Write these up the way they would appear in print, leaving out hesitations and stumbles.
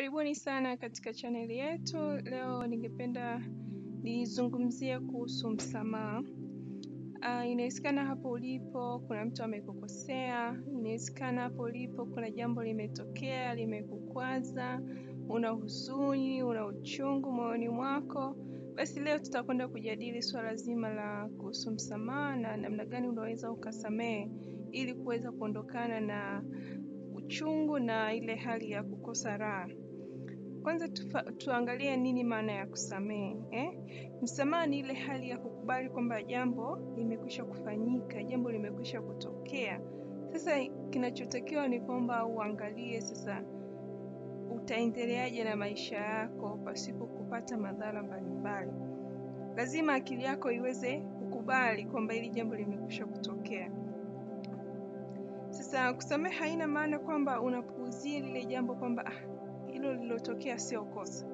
Karibuni sana katika chaneli yetu. Leo ningependa nizungumzie kuhusu msamaha. Inawezekana hapo ulipo kuna mtu amekukosea, inawezekana hapo ulipo kuna jambo limetokea, limekukwaza, una huzuni, una uchungu moyoni mwako. Basi leo tutakwenda kujadili swala zima la kuhusu msamaha na namna gani unaweza ukasamehe ili kuweza kuondokana na uchungu na ile hali ya kukosa raha. Kwanza tuangalie nini maana ya kusamehe. Msamaha ni ile hali ya kukubali kwamba jambo limekwisha kufanyika, jambo limekwisha kutokea. Sasa kinachotakiwa ni kwamba uangalie sasa utaendeleaje na maisha yako pasipo kupata madhara mbalimbali. Lazima akili yako iweze kukubali kwamba hili jambo limekwisha kutokea. Sasa kusamehe haina maana kwamba unapuuzia lile jambo kwamba hilo lilotokea sio kosa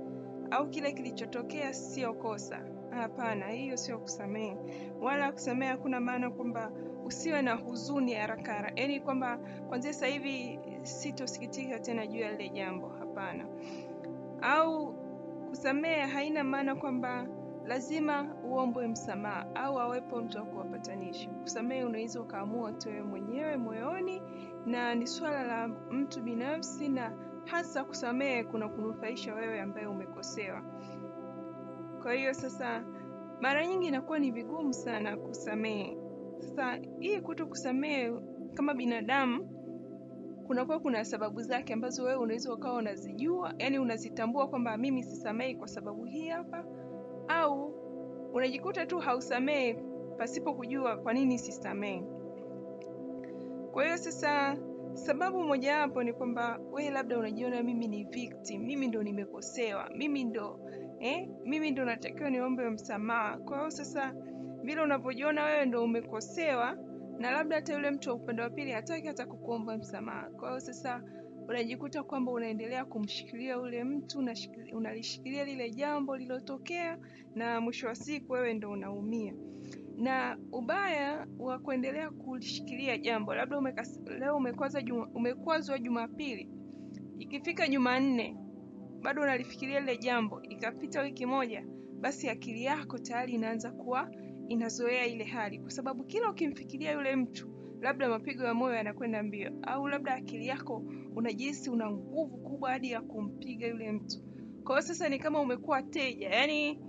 au kile kilichotokea sio kosa. Hapana, hiyo sio kusamehe. Wala kusamehe hakuna maana kwamba usiwe na huzuni haraka haraka. Yaani kwamba kwanza sasa hivi sitosikitika tena juu ya lile jambo. Hapana. Au kusamehe haina maana kwamba lazima uombe msamaha au awepo mtu wa kuwapatanisha. Kusamehe unaweza ukaamua tu wewe mwenyewe moyoni, na ni swala la mtu binafsi, na hasa kusamehe kuna kunufaisha wewe ambaye umekosewa. Kwa hiyo sasa mara nyingi inakuwa ni vigumu sana kusamehe. Sasa hii kutokusamehe kama binadamu kunakuwa kuna sababu zake ambazo wewe unaweza ukawa unazijua, yani unazitambua kwamba mimi sisamehe kwa sababu hii hapa, au unajikuta tu hausamehe pasipo kujua kwa nini sisamehe. Kwa hiyo sasa sababu moja hapo ni kwamba wewe labda unajiona mimi ni victim, mimi ndo nimekosewa, mimi ndo natakiwa niombe msamaha. Kwa hiyo sasa vile unapojiona wewe ndo umekosewa, na labda hata yule mtu wa upande wa pili hataki hata kukuomba msamaha. Kwa hiyo sasa unajikuta kwamba unaendelea kumshikilia ule mtu, unalishikilia lile jambo lilotokea, na mwisho wa siku wewe ndo unaumia. Na ubaya wa kuendelea kulishikilia jambo, labda leo umekwazwa Jumapili, ikifika Jumanne bado unalifikiria lile jambo, ikapita wiki moja, basi akili yako tayari inaanza kuwa inazoea ile hali, kwa sababu kila ukimfikiria yule mtu labda mapigo ya moyo yanakwenda mbio, au labda akili yako unajihisi una nguvu kubwa hadi ya kumpiga yule mtu. Kwa hiyo sasa ni kama umekuwa teja, yani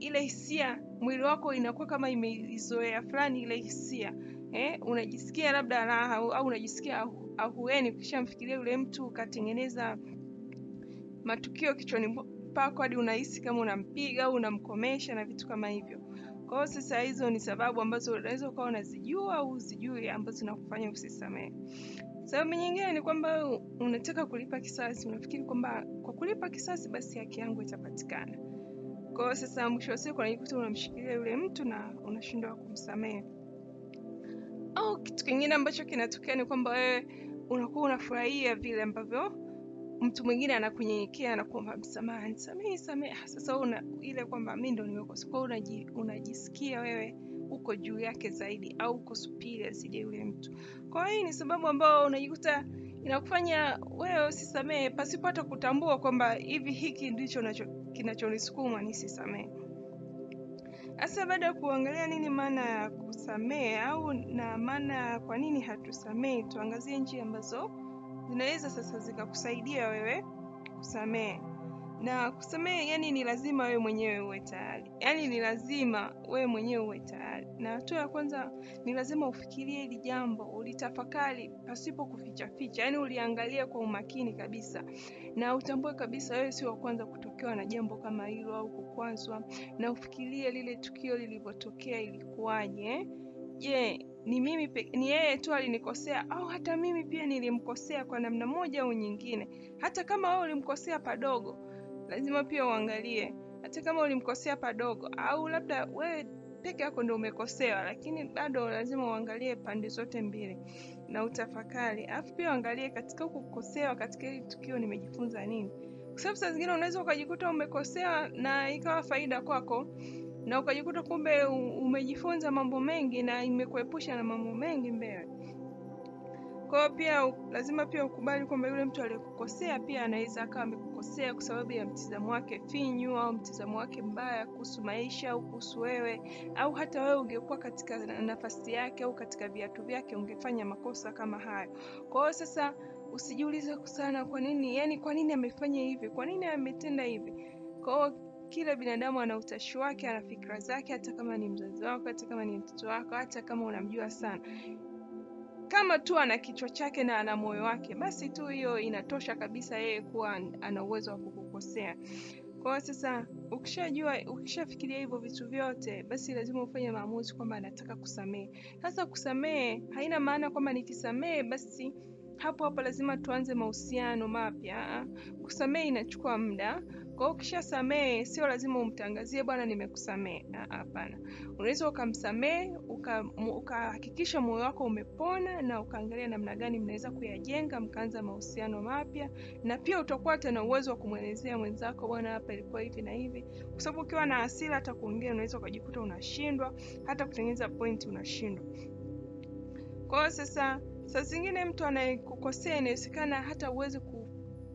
ile hisia mwili wako inakuwa kama imeizoea fulani ile hisia. Unajisikia labda raha au unajisikia ahueni ukishamfikiria yule mtu, ukatengeneza matukio kichwani pako hadi unahisi kama unampiga au unamkomesha na vitu kama hivyo. Kwa hiyo sasa hizo ni sababu ambazo unaweza ukawa unazijua au usijui ambazo zinakufanya usisamehe. Sababu nyingine ni kwamba unataka kulipa kisasi, unafikiri kwamba kwa kulipa kisasi basi haki yangu itapatikana. Kwa hiyo sasa mwisho wa siku unajikuta unamshikilia yule mtu na unashindwa kumsamehe. Au kitu kingine ambacho kinatokea ni kwamba wewe unakuwa unafurahia vile ambavyo mtu mwingine anakunyenyekea na kuomba msamaha, nisamehe. Sasa ile kwamba mimi ndo nimekosa, kwa unajisikia wewe uko juu yake zaidi au uko superior zaidi yule mtu. Kwa hiyo ni sababu ambayo unajikuta inakufanya wewe usisamehe pasipo hata kutambua kwamba hivi hiki ndicho kinachonisukuma nisisamehe. Sasa baada ya kuangalia nini maana ya kusamehe au na maana kwa nini hatusamehe, tuangazie njia ambazo zinaweza sasa zikakusaidia wewe kusamehe. Na kusamehe yani ni lazima wewe mwenyewe uwe tayari. Yani ni lazima wewe mwenyewe uwe tayari. Na hatua ya kwanza ni lazima ufikirie hili jambo, ulitafakari pasipo kuficha ficha. Yani uliangalia kwa umakini kabisa. Na utambue kabisa wewe sio wa kwanza kutokewa na jambo kama hilo au kukwazwa. Na ufikirie lile tukio lilipotokea ilikuwaje. Ni yeye tu alinikosea au hata mimi pia nilimkosea kwa namna moja au nyingine? Hata kama wewe ulimkosea padogo, lazima pia uangalie hata kama ulimkosea padogo, au labda wewe peke yako ndio umekosewa, lakini bado lazima uangalie pande zote mbili na utafakari. Alafu pia uangalie katika kukosewa, katika hili tukio nimejifunza nini, kwa sababu saa zingine unaweza ukajikuta umekosewa na ikawa faida kwako, na ukajikuta kumbe umejifunza mambo mengi na imekuepusha na mambo mengi mbele. Kwa pia lazima pia ukubali kwamba yule mtu aliyekukosea pia anaweza akawa amekukosea kwa sababu ya mtizamo wake finyu au mtizamo wake mbaya kuhusu maisha au kuhusu wewe, au hata wewe ungekuwa katika nafasi yake au katika viatu vyake ungefanya makosa kama hayo. Kwa hiyo sasa usijiulize sana kwa nini, yani kwa nini amefanya hivi, kwa nini ametenda hivi. Kwa hiyo kila binadamu ana utashi wake, ana fikra zake, hata kama ni mzazi wako, hata kama ni mtoto wako, hata kama unamjua sana. Kama tu ana kichwa chake na ana moyo wake, basi tu hiyo inatosha kabisa yeye kuwa ana uwezo wa kukukosea. Kwa sasa ukishajua, ukishafikiria hivyo vitu vyote, basi lazima ufanye maamuzi kwamba anataka kusamehe. Sasa kusamehe haina maana kwamba nikisamehe basi hapo lazima tuanze mahusiano mapya. Kusamehe inachukua muda. Kwa ukishasamehe sio lazima umtangazie bwana nimekusamehe. Hapana. Unaweza ukamsamehe, ukahakikisha moyo wako umepona na ukaangalia namna gani mnaweza kuyajenga mkaanza mahusiano mapya, na pia utakuwa tena uwezo wa kumwelezea mwenzako bwana hapa ilikuwa hivi na hivi. Kwa sababu ukiwa na hasira hata kuongea unaweza ukajikuta unashindwa, hata kutengeneza point unashindwa. Kwa sasa zingine mtu anayekukosea inayosikana hata uweze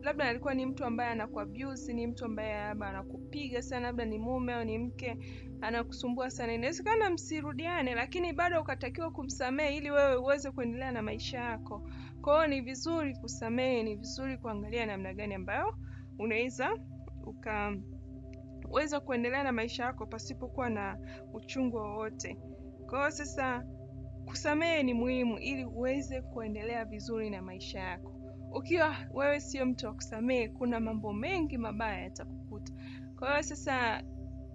labda alikuwa ni mtu ambaye anakuabuse, ni mtu ambaye anakupiga sana, labda ni mume au ni mke anakusumbua sana. Inayosikana msirudiane, lakini bado ukatakiwa kumsamehe ili wewe uweze kuendelea na maisha yako. Kwa hiyo ni vizuri kusamehe, ni vizuri kuangalia namna gani ambayo unaweza ukaweza kuendelea na maisha yako pasipokuwa na uchungu wowote. Kwa hiyo sasa kusamehe ni muhimu ili uweze kuendelea vizuri na maisha yako. Ukiwa wewe sio mtu wa kusamehe, kuna mambo mengi mabaya yatakukuta. Kwa hiyo sasa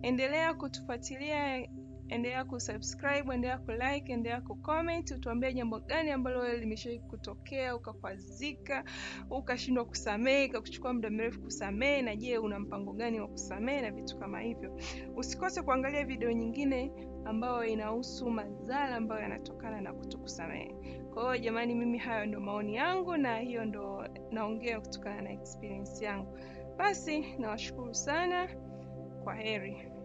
endelea kutufuatilia, endelea kusubscribe, endelea kulike, endelea kucomment, utuambie jambo gani ambalo wewe limeshawahi kutokea, ukakwazika, ukashindwa kusamehe, ikakuchukua muda mrefu kusamehe, na je una mpango gani wa kusamehe na vitu kama hivyo. Usikose kuangalia video nyingine ambayo inahusu madhara ambayo yanatokana na kutokusamehe. Kwa hiyo jamani, mimi hayo ndo maoni yangu na hiyo ndo naongea kutokana na experience yangu. Basi nawashukuru sana. Kwaheri.